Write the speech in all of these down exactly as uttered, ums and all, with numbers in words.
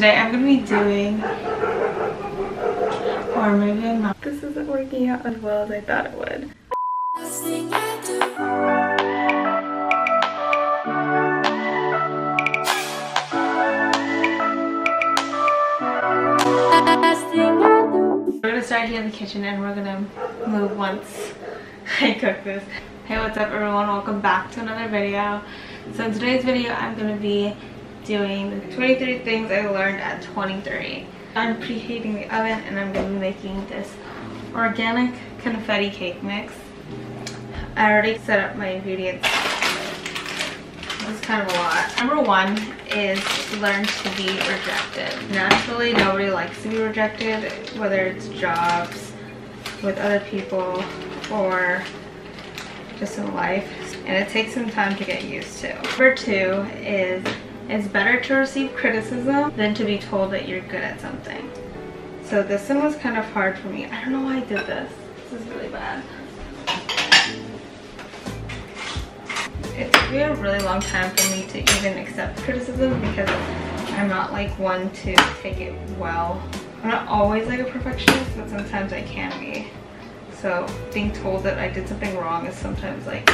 Today I'm going to be doing, or maybe I'm not. This isn't working out as well as I thought it would. We're going to start here in the kitchen and we're going to move once I cook this. Hey, what's up everyone? Welcome back to another video. So in today's video I'm going to be doing the twenty-three things I learned at twenty-three. I'm preheating the oven and I'm going to be making this organic confetti cake mix. I already set up my ingredients. This is kind of a lot. Number one is learn to be rejected. Naturally, nobody likes to be rejected, whether it's jobs, with other people, or just in life. And it takes some time to get used to. Number two is it's better to receive criticism than to be told that you're good at something. So this one was kind of hard for me. I don't know why I did this. This is really bad. It took me a really long time for me to even accept criticism because I'm not like one to take it well. I'm not always like a perfectionist, but sometimes I can be. So being told that I did something wrong is sometimes like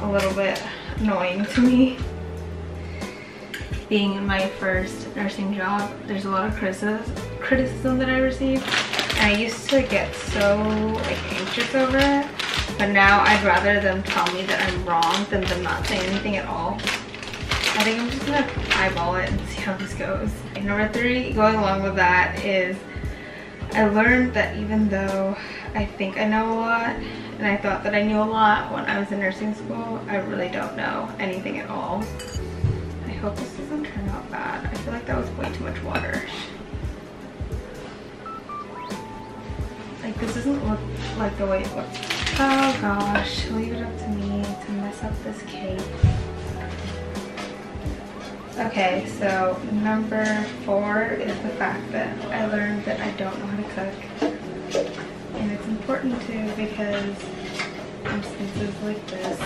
a little bit annoying to me. Being in my first nursing job, there's a lot of criticism, criticism that I received. And I used to get so like anxious over it, but now I'd rather them tell me that I'm wrong than them not saying anything at all. I think I'm just gonna eyeball it and see how this goes. And number three, going along with that, is I learned that even though I think I know a lot, and I thought that I knew a lot when I was in nursing school, I really don't know anything at all. I hope this doesn't turn out bad. I feel like that was way too much water. Like this doesn't look like the way it looks. Oh gosh, leave it up to me to mess up this cake. Okay, so number four is the fact that I learned that I don't know how to cook. And it's important too because instances like this.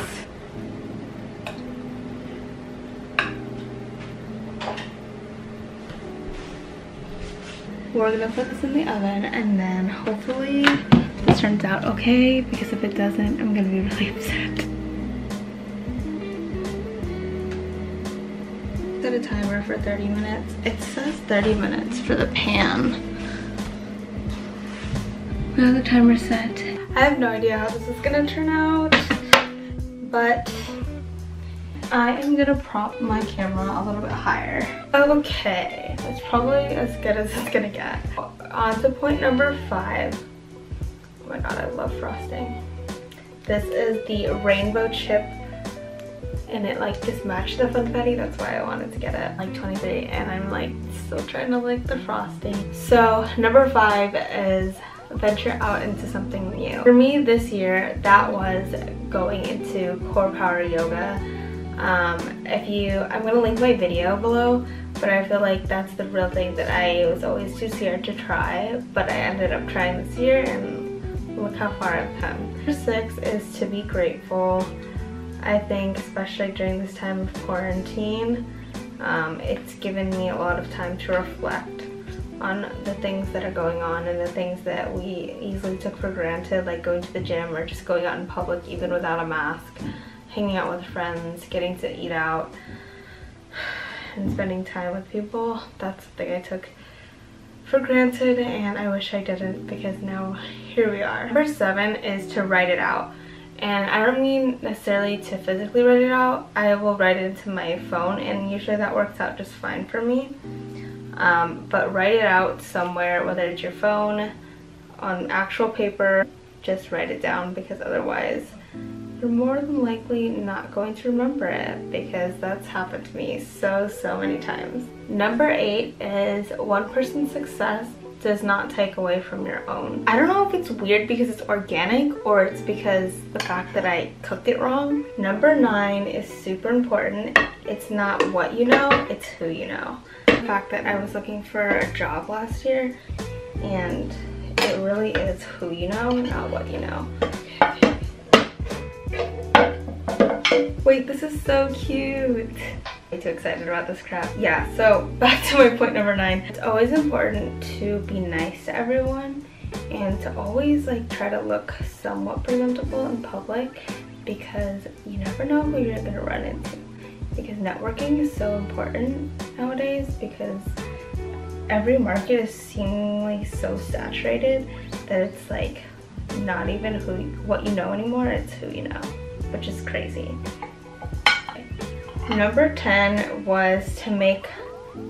We're gonna put this in the oven and then hopefully this turns out okay, because if it doesn't, I'm gonna be really upset. Set a timer for thirty minutes. It says thirty minutes for the pan. Now the timer's set. I have no idea how this is gonna turn out, but I am gonna prop my camera a little bit higher. Okay, that's probably as good as it's gonna get. On to point number five. Oh my god, I love frosting. This is the rainbow chip, and it like just matched the funfetti. That's why I wanted to get it like twenty-three, and I'm like still trying to like the frosting. So number five is venture out into something new. For me this year, that was going into core power yoga. Um, if you, I'm going to link my video below, but I feel like that's the real thing that I was always too scared to try, but I ended up trying this year and look how far I've come. Number six is to be grateful. I think especially during this time of quarantine, um, it's given me a lot of time to reflect on the things that are going on and the things that we easily took for granted, like going to the gym or just going out in public even without a mask. Hanging out with friends, getting to eat out, and spending time with people. That's something I took for granted and I wish I didn't, because now here we are. Number seven is to write it out. And I don't mean necessarily to physically write it out. I will write it into my phone and usually that works out just fine for me. Um, but write it out somewhere, whether it's your phone, on actual paper, just write it down, because otherwise you're more than likely not going to remember it, because that's happened to me so, so many times. Number eight is one person's success does not take away from your own. I don't know if it's weird because it's organic or it's because the fact that I cooked it wrong. Number nine is super important. It's not what you know, it's who you know. The fact that I was looking for a job last year, and it really is who you know, not what you know. Wait, this is so cute. I'm too excited about this crap. Yeah, so back to my point number nine. It's always important to be nice to everyone and to always like try to look somewhat presentable in public, because you never know who you're gonna run into. Because networking is so important nowadays, because every market is seemingly so saturated that it's like not even who what you know anymore, it's who you know, which is crazy. Number ten was to make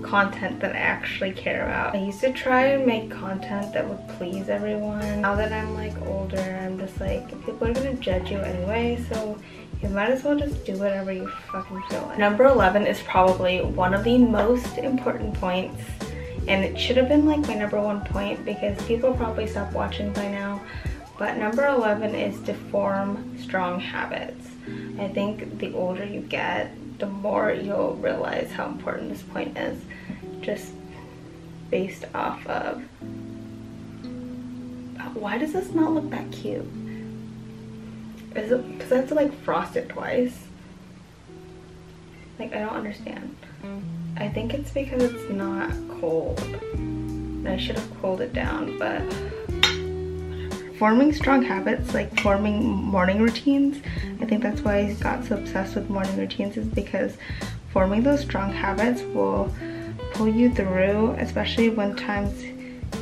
content that I actually care about. I used to try and make content that would please everyone. Now that I'm like older, I'm just like, people are gonna judge you anyway, so you might as well just do whatever you fucking feel like. Number eleven is probably one of the most important points, and it should have been like my number one point because people probably stopped watching by now. But number eleven is to form strong habits. I think the older you get, the more you'll realize how important this point is, just based off of, why does this not look that cute? Is it because I have to like frost it twice? Like, I don't understand. I think it's because it's not cold. And I should have cooled it down, but whatever. Forming strong habits, like forming morning routines, I think that's why I got so obsessed with morning routines, is because forming those strong habits will pull you through, especially when times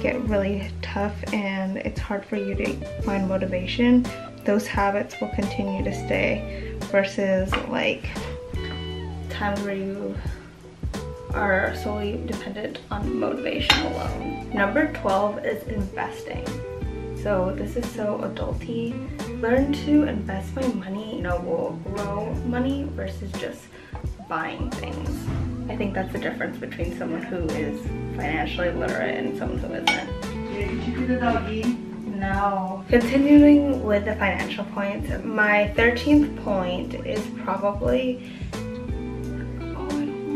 get really tough and it's hard for you to find motivation. Those habits will continue to stay, versus like times where you are solely dependent on motivation alone. Number twelve is investing. So this is so adulty. Learn to invest my money, you know, will grow money versus just buying things. I think that's the difference between someone who is financially literate and someone who isn't. Did you do the doggy? No. Continuing with the financial points, my thirteenth point is probably, oh, I don't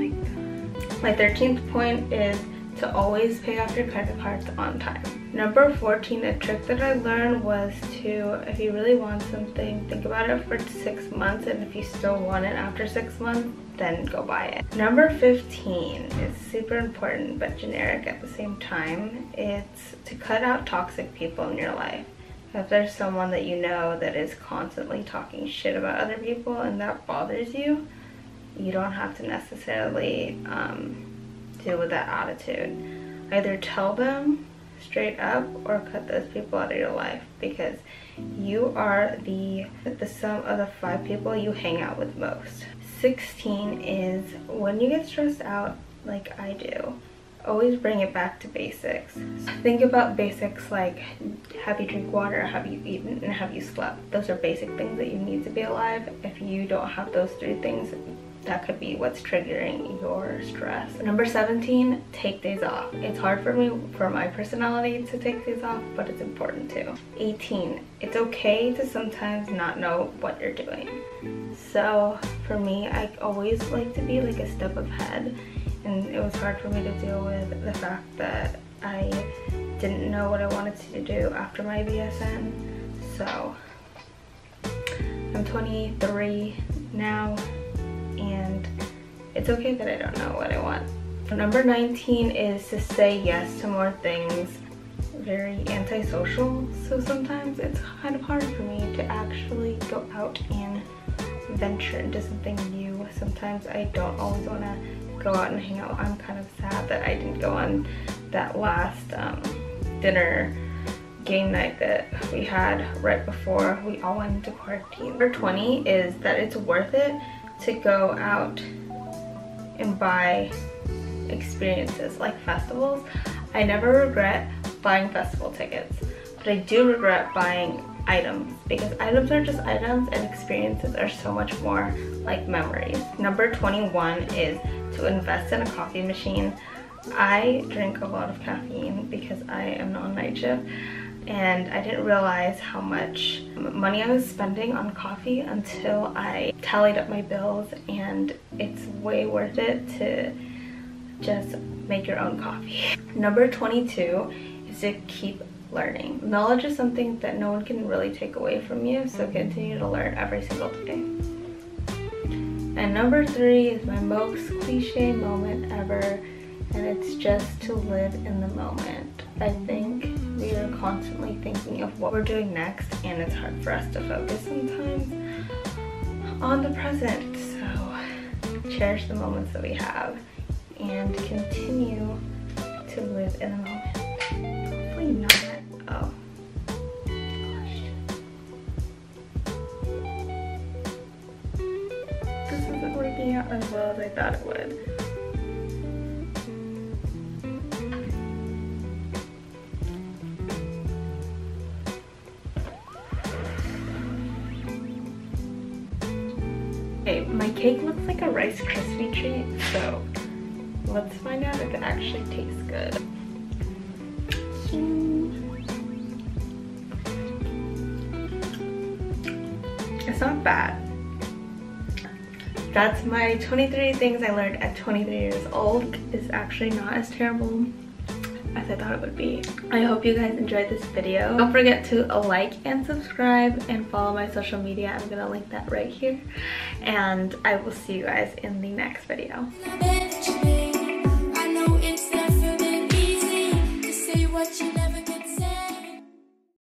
like that. My thirteenth point is to always pay off your credit cards on time. Number fourteen, a trick that I learned was to, if you really want something, think about it for six months, and if you still want it after six months, then go buy it. Number fifteen is super important but generic at the same time. It's to cut out toxic people in your life. If there's someone that you know that is constantly talking shit about other people and that bothers you, you don't have to necessarily um, deal with that attitude. Either tell them straight up or cut those people out of your life, because you are the the sum of the five people you hang out with most. Sixteen is, when you get stressed out like I do, always bring it back to basics. Think about basics like, have you drink water, have you eaten, and have you slept? Those are basic things that you need to be alive. If you don't have those three things, that could be what's triggering your stress. Number seventeen, take days off. It's hard for me, for my personality, to take days off, but it's important too. eighteen, it's okay to sometimes not know what you're doing. So for me, I always like to be like a step ahead, and it was hard for me to deal with the fact that I didn't know what I wanted to do after my B S N. So I'm twenty-three now, and it's okay that I don't know what I want. Number nineteen is to say yes to more things. Very antisocial, so sometimes it's kind of hard for me to actually go out and venture into something new. Sometimes I don't always want to go out and hang out. I'm kind of sad that I didn't go on that last um, dinner game night that we had right before we all went into quarantine. Number twenty is that it's worth it to go out and buy experiences like festivals. I never regret buying festival tickets, but I do regret buying items, because items are just items and experiences are so much more like memories. Number twenty-one is to invest in a coffee machine. I drink a lot of caffeine because I am not on night shift, and I didn't realize how much money I was spending on coffee until I tallied up my bills, and it's way worth it to just make your own coffee. Number twenty-two is to keep learning. Knowledge is something that no one can really take away from you, so continue to learn every single day. And number three is my most cliche moment ever, and it's just to live in the moment. I think we are constantly thinking of what we're doing next, and it's hard for us to focus sometimes on the present. So cherish the moments that we have and continue to live in the moment. Hopefully not. Oh. Out as well as I thought it would. Okay, my cake looks like a Rice Krispie treat, so let's find out if it actually tastes good. It's not bad. That's my twenty-three things I learned at twenty-three years old. It's actually not as terrible as I thought it would be. I hope you guys enjoyed this video. Don't forget to like and subscribe and follow my social media. I'm gonna link that right here. And I will see you guys in the next video.